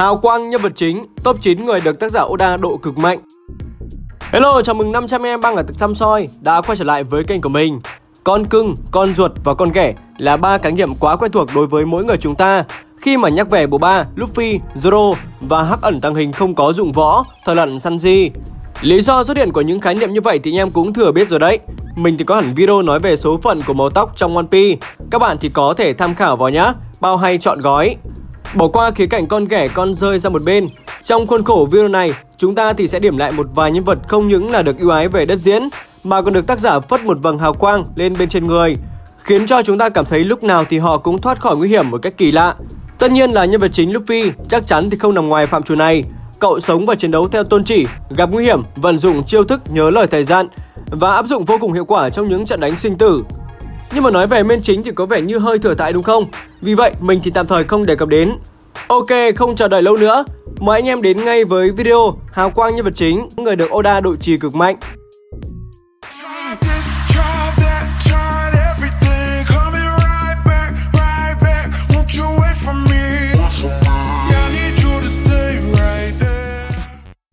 Hào quang nhân vật chính, top 9 người được tác giả Oda độ cực mạnh. Hello, chào mừng 500 em băng ở thực Săm Soi đã quay trở lại với kênh của mình. Con cưng, con ruột và con ghẻ là ba khái niệm quá quen thuộc đối với mỗi người chúng ta. Khi mà nhắc về bộ ba Luffy, Zoro và hắc ẩn tàng hình không có dụng võ, thợ lặn Sanji. Lý do xuất hiện của những khái niệm như vậy thì anh em cũng thừa biết rồi đấy. Mình thì có hẳn video nói về số phận của màu tóc trong One Piece. Các bạn thì có thể tham khảo vào nhá, bao hay chọn gói. Bỏ qua khía cạnh con ghẻ con rơi ra một bên. Trong khuôn khổ video này, chúng ta thì sẽ điểm lại một vài nhân vật không những là được ưu ái về đất diễn mà còn được tác giả phất một vầng hào quang lên bên trên người, khiến cho chúng ta cảm thấy lúc nào thì họ cũng thoát khỏi nguy hiểm một cách kỳ lạ. Tất nhiên là nhân vật chính Luffy chắc chắn thì không nằm ngoài phạm trù này. Cậu sống và chiến đấu theo tôn chỉ, gặp nguy hiểm, vận dụng chiêu thức nhớ lời thầy dặn và áp dụng vô cùng hiệu quả trong những trận đánh sinh tử. Nhưng mà nói về main chính thì có vẻ như hơi thừa thãi đúng không? Vì vậy mình thì tạm thời không đề cập đến. Ok, không chờ đợi lâu nữa, mời anh em đến ngay với video hào quang nhân vật chính, người được Oda độ trì cực mạnh.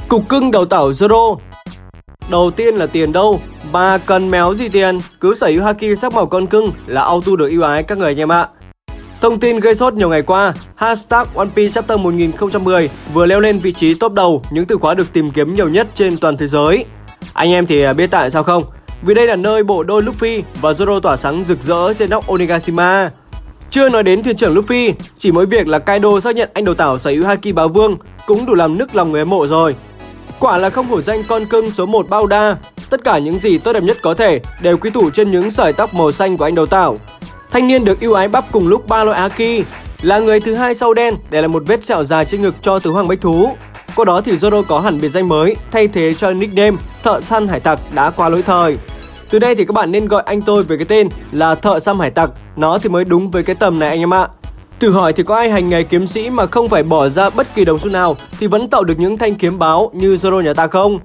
Cục cưng đầu tảo Zoro. Đầu tiên là tiền đâu, bà cần méo gì tiền, cứ sở hữu haki sắc màu con cưng là auto được ưu ái các người anh em ạ. Thông tin gây sốt nhiều ngày qua, hashtag One Piece Chapter 1010 vừa leo lên vị trí top đầu những từ khóa được tìm kiếm nhiều nhất trên toàn thế giới. Anh em thì biết tại sao không? Vì đây là nơi bộ đôi Luffy và Zoro tỏa sáng rực rỡ trên nóc Onigashima. Chưa nói đến thuyền trưởng Luffy, chỉ mỗi việc là Kaido xác nhận anh đầu tảo sở hữu haki bá vương cũng đủ làm nức lòng người hâm mộ rồi. Quả là không hổ danh con cưng số 1 bao đa, tất cả những gì tốt đẹp nhất có thể đều quy tụ trên những sợi tóc màu xanh của anh đầu tảo. Thanh niên được ưu ái bắp cùng lúc 3 loại haki, là người thứ hai sau đen để lại một vết sẹo dài trên ngực cho tứ hoàng bách thú. Qua đó thì Zoro có hẳn biệt danh mới thay thế cho nickname thợ săn hải tặc đã qua lỗi thời. Từ đây thì các bạn nên gọi anh tôi với cái tên là thợ săn hải tặc, nó thì mới đúng với cái tầm này anh em ạ. Thử hỏi thì có ai hành nghề kiếm sĩ mà không phải bỏ ra bất kỳ đồng xu nào thì vẫn tạo được những thanh kiếm báo như Zoro nhà ta không?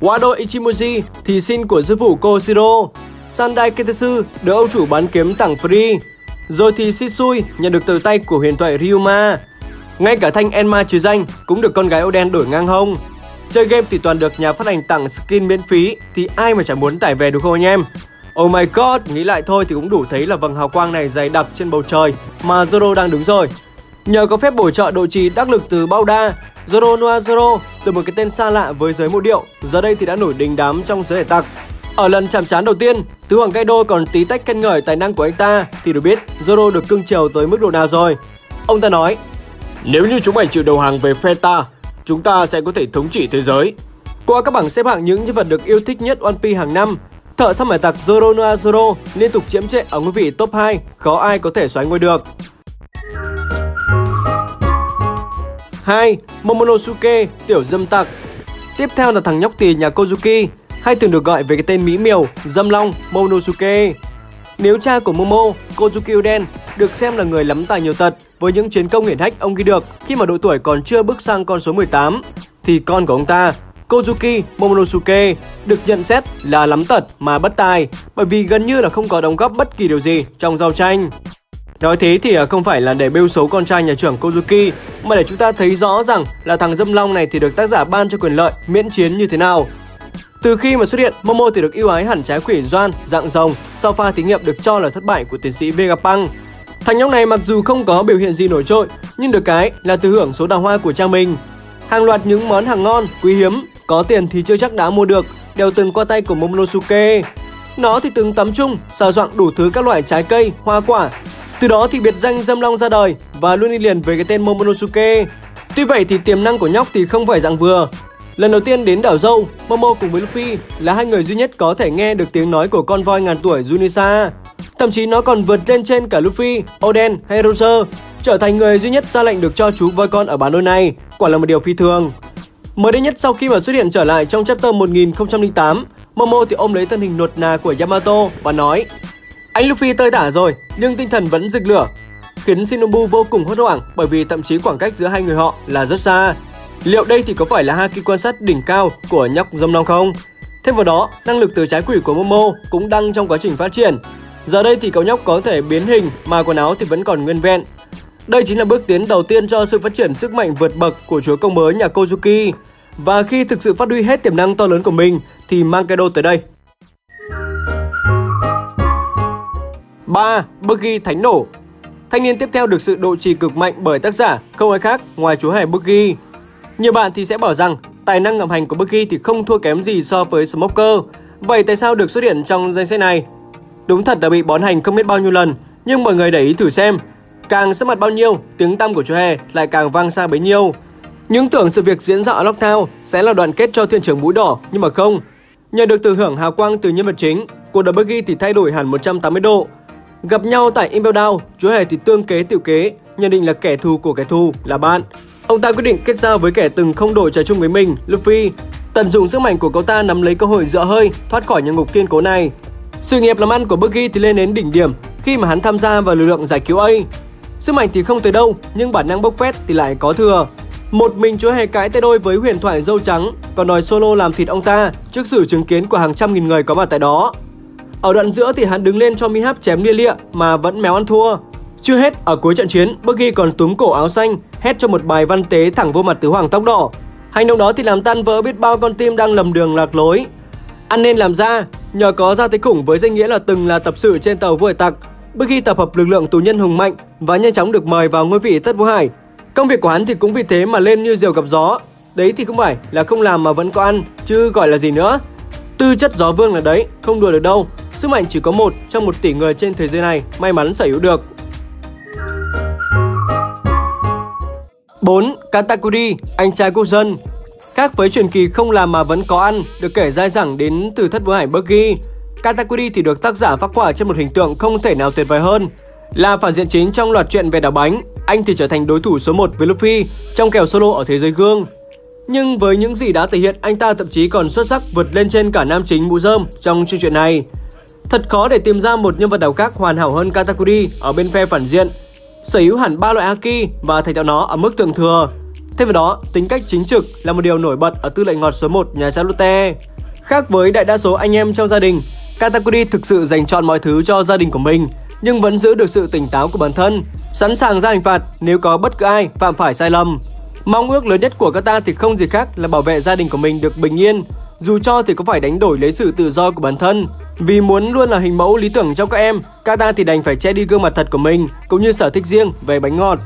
Wado Ichimoji thì xin của sư phụ Koshiro, Sandai Ketsutsu được ông chủ bán kiếm tặng free, rồi thì Shisui nhận được từ tay của huyền thoại Ryuma. Ngay cả thanh Enma chứ danh cũng được con gái Oden đổi ngang hông. Chơi game thì toàn được nhà phát hành tặng skin miễn phí thì ai mà chả muốn tải về đúng không anh em? Oh my god, nghĩ lại thôi thì cũng đủ thấy là vầng hào quang này dày đặc trên bầu trời mà Zoro đang đứng rồi. Nhờ có phép bổ trợ độ trì đắc lực từ bao đa, Zoro Noa Zoro từ một cái tên xa lạ với giới mộ điệu giờ đây thì đã nổi đình đám trong giới hải tặc. Ở lần chạm trán đầu tiên, tứ hoàng Kaido còn tí tách khen ngợi tài năng của anh ta thì được biết Zoro được cưng chiều tới mức độ nào rồi. Ông ta nói: "Nếu như chúng mày chịu đầu hàng về phe ta, chúng ta sẽ có thể thống trị thế giới." Qua các bảng xếp hạng những nhân vật được yêu thích nhất One Piece hàng năm, thợ săn hải tặc Zoro Noa Zoro liên tục chiếm trệ ở ngôi vị top 2, khó ai có thể xoáy ngôi được. 2. Momonosuke, tiểu dâm tặc. Tiếp theo là thằng nhóc tì nhà Kozuki, hay thường được gọi về cái tên mỹ miều dâm long Momonosuke. Nếu cha của Momo, Kozuki Oden được xem là người lắm tài nhiều tật với những chiến công hiển hách ông ghi được khi mà độ tuổi còn chưa bước sang con số 18, thì con của ông ta, Kozuki Momonosuke, được nhận xét là lắm tật mà bất tài bởi vì gần như là không có đóng góp bất kỳ điều gì trong giao tranh. Nói thế thì không phải là để bêu xấu con trai nhà trưởng Kozuki mà để chúng ta thấy rõ rằng là thằng dâm long này thì được tác giả ban cho quyền lợi miễn chiến như thế nào. Từ khi mà xuất hiện, Momo thì được ưu ái hẳn trái quỷ doan, dạng rồng sau pha thí nghiệm được cho là thất bại của tiến sĩ Vegapunk. Thằng nhóc này mặc dù không có biểu hiện gì nổi trội nhưng được cái là thừa hưởng số đào hoa của cha mình. Hàng loạt những món hàng ngon, quý hiếm, có tiền thì chưa chắc đã mua được đều từng qua tay của Momonosuke. Nó thì từng tắm chung, sờ soạng đủ thứ các loại trái cây, hoa quả. Từ đó thì biệt danh dâm long ra đời và luôn đi liền với cái tên Momonosuke. Tuy vậy thì tiềm năng của nhóc thì không phải dạng vừa. Lần đầu tiên đến đảo Zou, Momo cùng với Luffy là hai người duy nhất có thể nghe được tiếng nói của con voi ngàn tuổi Junisa. Thậm chí nó còn vượt lên trên cả Luffy, Oden hay Roger, trở thành người duy nhất ra lệnh được cho chú voi con ở bán đôi này, quả là một điều phi thường. Mới đây nhất sau khi mà xuất hiện trở lại trong chapter 1008, Momo thì ôm lấy thân hình nột nà của Yamato và nói: "Anh Luffy tơi tả rồi, nhưng tinh thần vẫn rực lửa", khiến Shinobu vô cùng hốt hoảng bởi vì thậm chí khoảng cách giữa hai người họ là rất xa. Liệu đây thì có phải là haki quan sát đỉnh cao của nhóc dâm long không? Thêm vào đó, năng lực từ trái quỷ của Momo cũng đang trong quá trình phát triển. Giờ đây thì cậu nhóc có thể biến hình mà quần áo thì vẫn còn nguyên vẹn. Đây chính là bước tiến đầu tiên cho sự phát triển sức mạnh vượt bậc của chúa công mới nhà Kozuki. Và khi thực sự phát huy hết tiềm năng to lớn của mình thì mang Kaido tới đây. 3. Buggy Thánh Nổ. Thanh niên tiếp theo được sự độ trì cực mạnh bởi tác giả, không ai khác ngoài chú hề Buggy. Nhiều bạn thì sẽ bảo rằng tài năng ngầm hành của Buggy thì không thua kém gì so với Smoker. Vậy tại sao được xuất hiện trong danh sách này? Đúng thật là bị bón hành không biết bao nhiêu lần, nhưng mọi người để ý thử xem, càng sắp mặt bao nhiêu, tiếng tăm của chú hề lại càng vang xa bấy nhiêu. Những tưởng sự việc diễn ra ở Lockdown sẽ là đoạn kết cho thuyền trưởng mũi đỏ, nhưng mà không. Nhờ được thừa hưởng hào quang từ nhân vật chính, cuộc đời Buggy thì thay đổi hẳn 180 độ. Gặp nhau tại Impel Down, chú hề thì tương kế tiểu kế, nhận định là kẻ thù của kẻ thù là bạn. Ông ta quyết định kết giao với kẻ từng không đội trời chung với mình, Luffy. Tận dụng sức mạnh của cậu ta nắm lấy cơ hội dựa hơi, thoát khỏi những ngục kiên cố này. Sự nghiệp làm ăn của Buggy thì lên đến đỉnh điểm khi mà hắn tham gia vào lực lượng giải cứu A. Sức mạnh thì không tới đâu, nhưng bản năng bốc phét thì lại có thừa. Một mình chú hề cãi tay đôi với huyền thoại râu trắng, còn đòi solo làm thịt ông ta trước sự chứng kiến của hàng trăm nghìn người có mặt tại đó. Ở đoạn giữa thì hắn đứng lên cho Mihawk chém lia lịa mà vẫn méo ăn thua. Chưa hết, ở cuối trận chiến, Buggy còn túm cổ áo xanh, hét cho một bài văn tế thẳng vô mặt tứ hoàng tóc đỏ. Hành động đó thì làm tan vỡ biết bao con tim đang lầm đường lạc lối. Ăn nên làm ra, nhờ có ra tới khủng với danh nghĩa là từng là tập sự trên tàu vô hải tặc, Buggy tập hợp lực lượng tù nhân hùng mạnh và nhanh chóng được mời vào ngôi vị Tất Vũ Hải. Công việc của hắn thì cũng vì thế mà lên như diều gặp gió. Đấy thì không phải là không làm mà vẫn có ăn, chứ gọi là gì nữa. Tư chất gió vương là đấy, không đùa được đâu. Sức mạnh chỉ có một trong 1 tỷ người trên thế giới này may mắn sở hữu được. 4. Katakuri, anh trai quốc dân. Khác với truyền kỳ không làm mà vẫn có ăn được kể dai dẳng đến từ Thất Vũ Hải Buggy, Katakuri thì được tác giả phác họa trên một hình tượng không thể nào tuyệt vời hơn. Là phản diện chính trong loạt truyện về đảo bánh, anh thì trở thành đối thủ số 1 với Luffy trong kèo solo ở thế giới gương. Nhưng với những gì đã thể hiện, anh ta thậm chí còn xuất sắc vượt lên trên cả nam chính mũ rơm trong chương truyện này. Thật khó để tìm ra một nhân vật nào khác hoàn hảo hơn Katakuri ở bên phe phản diện, sở hữu hẳn 3 loại Haki và thành tạo nó ở mức thượng thừa. Thêm vào đó, tính cách chính trực là một điều nổi bật ở tư lệnh ngọt số 1 nhà Salute. Khác với đại đa số anh em trong gia đình, Katakuri thực sự dành chọn mọi thứ cho gia đình của mình, nhưng vẫn giữ được sự tỉnh táo của bản thân, sẵn sàng ra hình phạt nếu có bất cứ ai phạm phải sai lầm. Mong ước lớn nhất của Kata thì không gì khác là bảo vệ gia đình của mình được bình yên, dù cho thì có phải đánh đổi lấy sự tự do của bản thân. Vì muốn luôn là hình mẫu lý tưởng trong các em, Kata thì đành phải che đi gương mặt thật của mình cũng như sở thích riêng về bánh ngọt.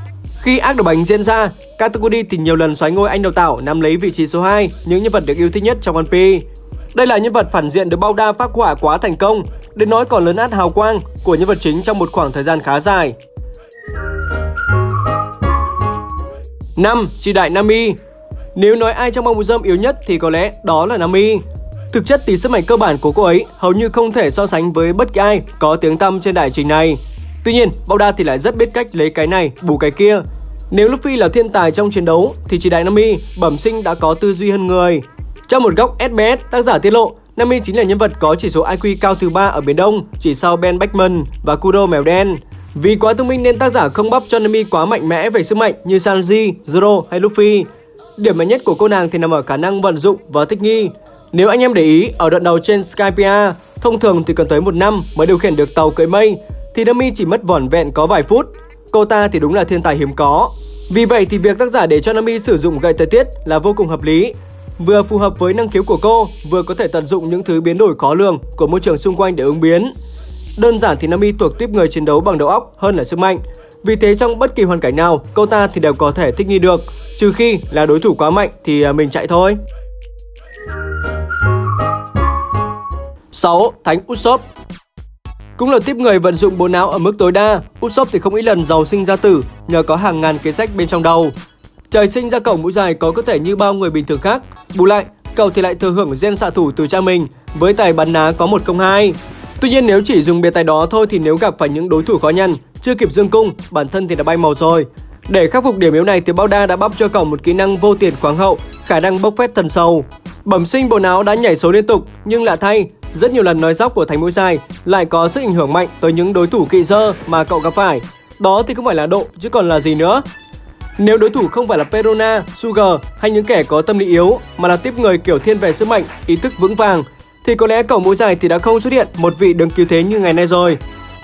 Khi ác đảo bánh diễn ra, Katakuri thì nhiều lần xoáy ngôi anh đào tạo nắm lấy vị trí số 2, những nhân vật được yêu thích nhất trong One Piece. Đây là nhân vật phản diện được bao đa phác họa quá thành công, đến nỗi còn lớn át hào quang của nhân vật chính trong một khoảng thời gian khá dài. 5. Chị đại Nami. Nếu nói ai trong băng mũ rơm yếu nhất thì có lẽ đó là Nami. Thực chất thì sức mạnh cơ bản của cô ấy hầu như không thể so sánh với bất kỳ ai có tiếng tăm trên đại trình này. Tuy nhiên, Oda thì lại rất biết cách lấy cái này bù cái kia. Nếu Luffy là thiên tài trong chiến đấu thì chị đại Nami bẩm sinh đã có tư duy hơn người. Trong một góc SBS, tác giả tiết lộ Nami chính là nhân vật có chỉ số IQ cao thứ 3 ở Biển Đông, chỉ sau Ben Beckman và Kuro Mèo Đen. Vì quá thông minh nên tác giả không bắp cho Nami quá mạnh mẽ về sức mạnh như Sanji, Zoro hay Luffy. Điểm mạnh nhất của cô nàng thì nằm ở khả năng vận dụng và thích nghi. Nếu anh em để ý, ở đoạn đầu trên Skypiea, thông thường thì cần tới 1 năm mới điều khiển được tàu cưỡi mây, thì Nami chỉ mất vỏn vẹn có vài phút. Cô ta thì đúng là thiên tài hiếm có. Vì vậy thì việc tác giả để cho Nami sử dụng gậy thời tiết là vô cùng hợp lý. Vừa phù hợp với năng khiếu của cô, vừa có thể tận dụng những thứ biến đổi khó lường của môi trường xung quanh để ứng biến. Đơn giản thì Nami thuộc tiếp người chiến đấu bằng đầu óc hơn là sức mạnh. Vì thế trong bất kỳ hoàn cảnh nào, cô ta thì đều có thể thích nghi được, trừ khi là đối thủ quá mạnh thì mình chạy thôi. 6. Thánh Usopp. Cũng là tiếp người vận dụng bộ não ở mức tối đa, Usopp thì không ít lần giàu sinh ra tử nhờ có hàng ngàn kế sách bên trong đầu. Trời sinh ra cổng mũi dài có cơ thể như bao người bình thường khác, bù lại cậu thì lại thừa hưởng gen xạ thủ từ cha mình với tài bắn ná có 1-2. Tuy nhiên nếu chỉ dùng biệt tài đó thôi thì nếu gặp phải những đối thủ khó nhằn, chưa kịp dương cung, bản thân thì đã bay màu rồi. Để khắc phục điểm yếu này thì Oda đã bắp cho cậu một kỹ năng vô tiền khoáng hậu, khả năng bốc phét thần sầu. Bẩm sinh bộ não đã nhảy số liên tục, nhưng lạ thay, rất nhiều lần nói dóc của thánh mũi dài lại có sức ảnh hưởng mạnh tới những đối thủ kỵ dơ mà cậu gặp phải. Đó thì không phải là độ chứ còn là gì nữa. Nếu đối thủ không phải là Perona, Sugar hay những kẻ có tâm lý yếu mà là tiếp người kiểu thiên về sức mạnh, ý thức vững vàng, thì có lẽ cậu mũi dài thì đã không xuất hiện một vị đứng cứu thế như ngày nay rồi.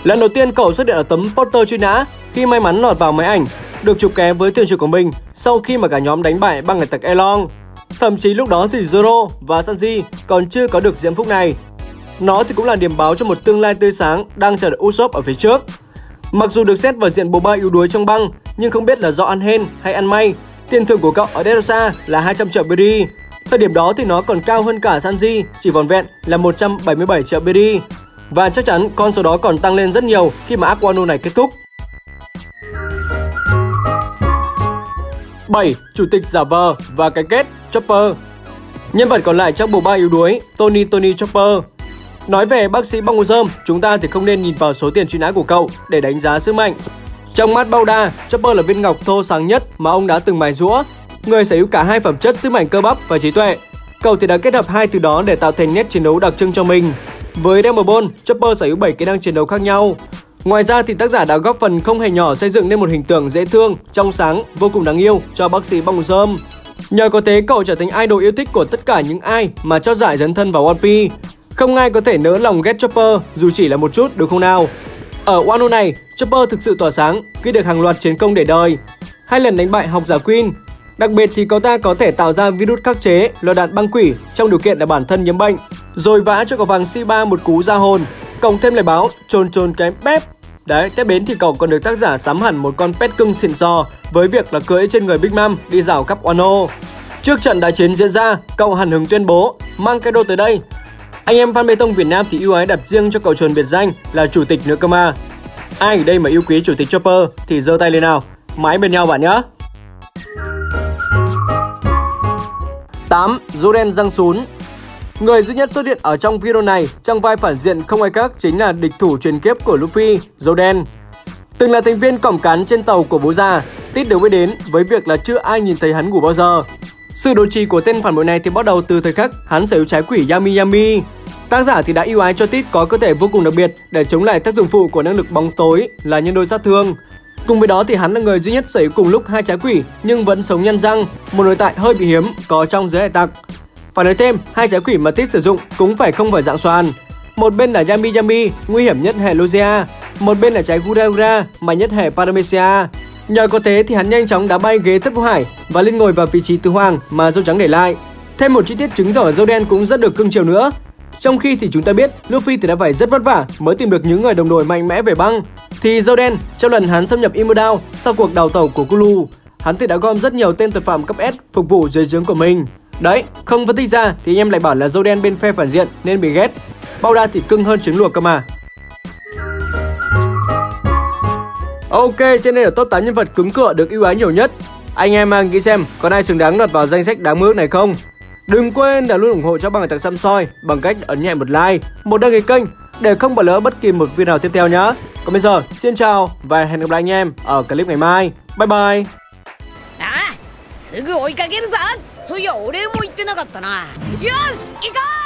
Lần đầu tiên cậu xuất hiện ở tấm poster truy nã khi may mắn lọt vào máy ảnh, được chụp kém với tuyển thủ của mình sau khi mà cả nhóm đánh bại băng hải tặc Elong. Thậm chí lúc đó thì Zoro và Sanji còn chưa có được diễm phúc này. Nó thì cũng là điểm báo cho một tương lai tươi sáng đang chờ đợi Usopp ở phía trước. Mặc dù được xét vào diện bộ ba yếu đuối trong băng, nhưng không biết là do ăn hên hay ăn may, tiền thưởng của cậu ở Derosa là 200 triệu BD. Thời điểm đó thì nó còn cao hơn cả Sanji, chỉ vòn vẹn là 177 triệu BD. Và chắc chắn con số đó còn tăng lên rất nhiều khi mà arc Wano này kết thúc. 7. Chủ tịch giả vờ và cái kết Chopper. Nhân vật còn lại trong bộ ba yếu đuối, Tony Tony Chopper. Nói về bác sĩ băng rơm, chúng ta thì không nên nhìn vào số tiền truy nã của cậu để đánh giá sức mạnh. Trong mắt Bauda, Chopper là viên ngọc thô sáng nhất mà ông đã từng mài giũa. Người sở hữu cả hai phẩm chất sức mạnh cơ bắp và trí tuệ. Cậu thì đã kết hợp hai từ đó để tạo thành nét chiến đấu đặc trưng cho mình. Với Demon Ball, Chopper sở hữu 7 kỹ năng chiến đấu khác nhau. Ngoài ra thì tác giả đã góp phần không hề nhỏ xây dựng nên một hình tượng dễ thương, trong sáng, vô cùng đáng yêu cho bác sĩ băng rơm. Nhờ có thế, cậu trở thành idol yêu thích của tất cả những ai mà cho giải dấn thân vào One Piece. Không ai có thể nỡ lòng ghét Chopper dù chỉ là một chút, được không nào? Ở Wano này, Chopper thực sự tỏa sáng, ghi được hàng loạt chiến công để đời. 2 lần đánh bại học giả Queen. Đặc biệt thì cậu ta có thể tạo ra virus khắc chế lò đạn băng quỷ trong điều kiện là bản thân nhiễm bệnh, rồi vã cho cậu vàng Shiba một cú ra hồn, cộng thêm lời báo trồn trồn kém pép. Đấy, tiếp đến thì cậu còn được tác giả sắm hẳn một con pet cưng xịn sò với việc là cưỡi trên người Big Mom đi dạo khắp Wano. Trước trận đại chiến diễn ra, cậu hẳn hứng tuyên bố mang Kaido tới đây. Anh em fan bê tông Việt Nam thì ưu ái đặt riêng cho cậu chuẩn biệt danh là Chủ tịch Nước Cơ Ma. Ai ở đây mà yêu quý Chủ tịch Chopper thì giơ tay lên nào, mãi bên nhau bạn nhé. 8. Zoden Răng Sún. Người duy nhất xuất hiện ở trong video này trong vai phản diện không ai khác chính là địch thủ truyền kiếp của Luffy, Zoden. Từng là thành viên cỏm cán trên tàu của bố già, Tít đều biết đến với việc là chưa ai nhìn thấy hắn ngủ bao giờ. Sự đối trì của tên phản bội này thì bắt đầu từ thời khắc hắn sở hữu trái quỷ Yami Yami. Tác giả thì đã ưu ái cho Tít có cơ thể vô cùng đặc biệt để chống lại tác dụng phụ của năng lực bóng tối là nhân đôi sát thương. Cùng với đó thì hắn là người duy nhất sở hữu cùng lúc hai trái quỷ nhưng vẫn sống nhân răng, một nội tại hơi bị hiếm có trong giới hải tặc. Phải nói thêm, hai trái quỷ mà Tít sử dụng cũng không phải dạng xoàn. Một bên là Yami Yami, nguy hiểm nhất hệ Logia, một bên là trái Gura Gura, mạnh nhất hệ Paramecia. Nhờ có thế thì hắn nhanh chóng đá bay ghế thất vũ hải và lên ngồi vào vị trí tứ hoàng mà Dâu Trắng để lại. Thêm một chi tiết chứng tỏ Dâu Đen cũng rất được cưng chiều nữa. Trong khi thì chúng ta biết Luffy thì đã phải rất vất vả mới tìm được những người đồng đội mạnh mẽ về băng, thì Dâu Đen trong lần hắn xâm nhập Impel Down sau cuộc đào tẩu của Kulu, hắn thì đã gom rất nhiều tên tội phạm cấp S phục vụ dưới trướng của mình. Đấy, không phân tích ra thì anh em lại bảo là Dâu Đen bên phe phản diện nên bị ghét. Bao đa thì cưng hơn trứng luộc cơ mà. Ok, trên đây là top 8 nhân vật cứng cựa được ưu ái nhiều nhất. Anh em mang nghĩ xem có ai xứng đáng lọt vào danh sách đáng mơ ước này không? Đừng quên là luôn ủng hộ cho băng hải tặc Săm Soi bằng cách ấn nhẹ một like, một đăng ký kênh để không bỏ lỡ bất kỳ một video nào tiếp theo nhé. Còn bây giờ, xin chào và hẹn gặp lại anh em ở clip ngày mai. Bye bye! À, すぐ追いかけるぞ。そういや、俺も言ってなかったな。よし、行こう!